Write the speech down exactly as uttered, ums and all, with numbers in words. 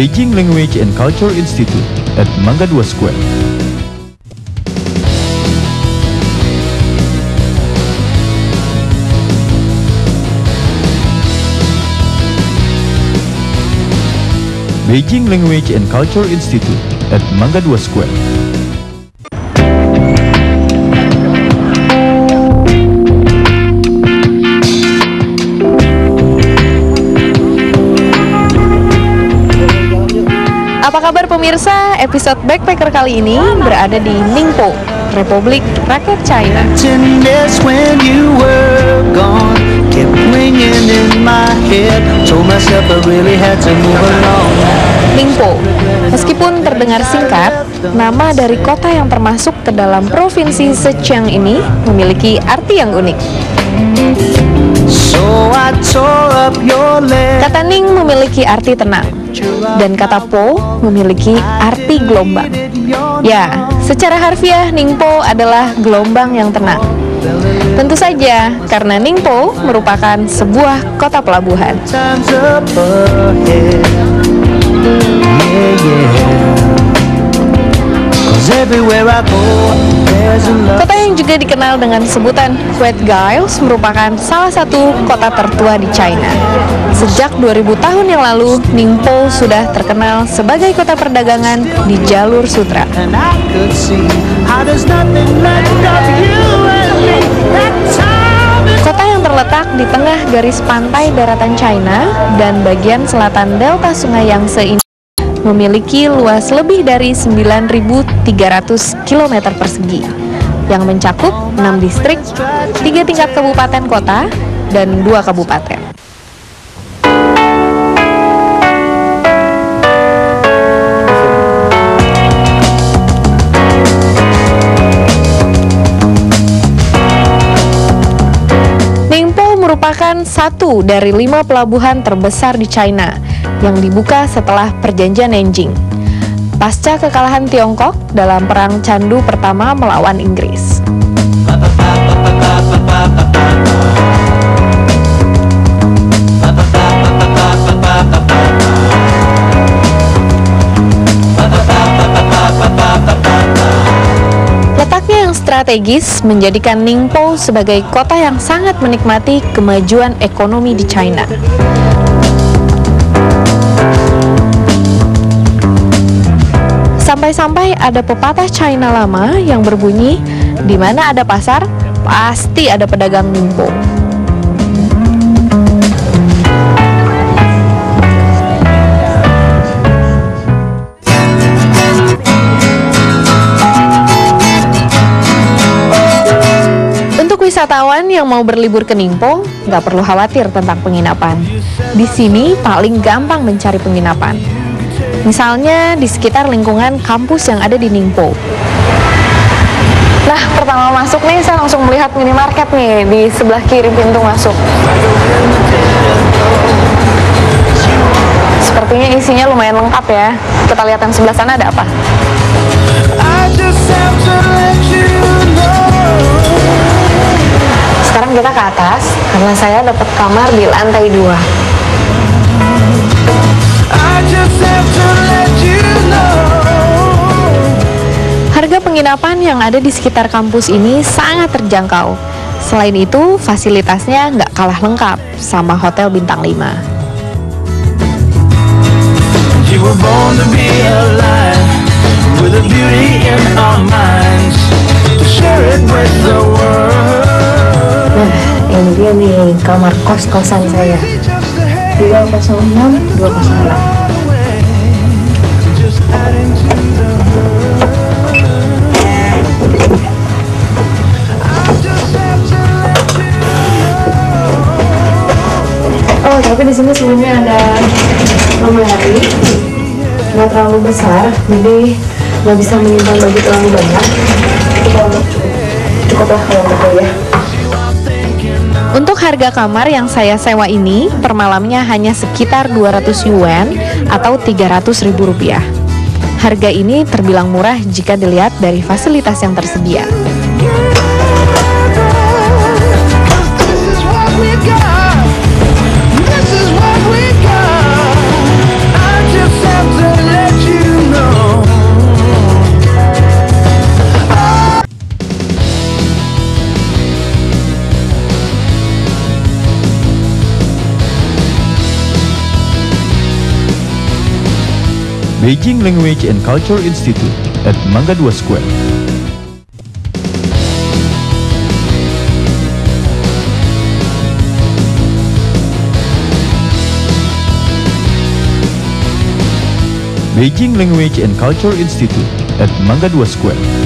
Beijing Language and Culture Institute at Mangga Dua Square. Beijing Language and Culture Institute at Mangga Dua Square. Apa kabar pemirsa? Episode Backpacker kali ini berada di Ningbo, Republik Rakyat China. Ningbo, meskipun terdengar singkat, nama dari kota yang termasuk ke dalam provinsi Zhejiang ini memiliki arti yang unik. Kata Ning memiliki arti tenang, dan kata Po memiliki arti gelombang. Ya, secara harfiah Ningbo adalah gelombang yang tenang. Tentu saja, karena Ningbo merupakan sebuah kota pelabuhan. Kota yang juga dikenal dengan sebutan West Giles merupakan salah satu kota tertua di China. Sejak dua ribu tahun yang lalu, Ningbo sudah terkenal sebagai kota perdagangan di jalur sutra. Kota yang terletak di tengah garis pantai daratan China dan bagian selatan delta sungai Yangtze ini memiliki luas lebih dari sembilan ribu tiga ratus kilometer persegi yang mencakup enam distrik, tiga tingkat kabupaten kota, dan dua kabupaten. Merupakan satu dari lima pelabuhan terbesar di China yang dibuka setelah perjanjian Nanjing pasca kekalahan Tiongkok dalam Perang Candu pertama melawan Inggris. Strategis menjadikan Ningbo sebagai kota yang sangat menikmati kemajuan ekonomi di China. Sampai-sampai ada pepatah China lama yang berbunyi, di mana ada pasar, pasti ada pedagang Ningbo. Wisatawan yang mau berlibur ke Ningbo nggak perlu khawatir tentang penginapan. Di sini paling gampang mencari penginapan. Misalnya di sekitar lingkungan kampus yang ada di Ningbo. Nah, pertama masuk nih saya langsung melihat minimarket nih di sebelah kiri pintu masuk. Sepertinya isinya lumayan lengkap ya. Kita lihat yang sebelah sana ada apa. Sekarang kita ke atas, karena saya dapat kamar di lantai dua. Harga penginapan yang ada di sekitar kampus ini sangat terjangkau. Selain itu, fasilitasnya nggak kalah lengkap sama hotel bintang lima. Nah, ini dia nih kamar kos-kosan saya, dua nol enam dua nol enam. Oh, tapi di sini sebelumnya ada lemari, nggak terlalu besar, jadi nggak bisa menyimpan baju terlalu banyak. Cukuplah kalau begitu ya. Untuk harga kamar yang saya sewa ini, per malamnya hanya sekitar dua ratus yuan atau tiga ratus ribu rupiah. Harga ini terbilang murah jika dilihat dari fasilitas yang tersedia. Beijing Language and Culture Institute at Mangga Dua Square. Beijing Language and Culture Institute at Mangga Dua Square.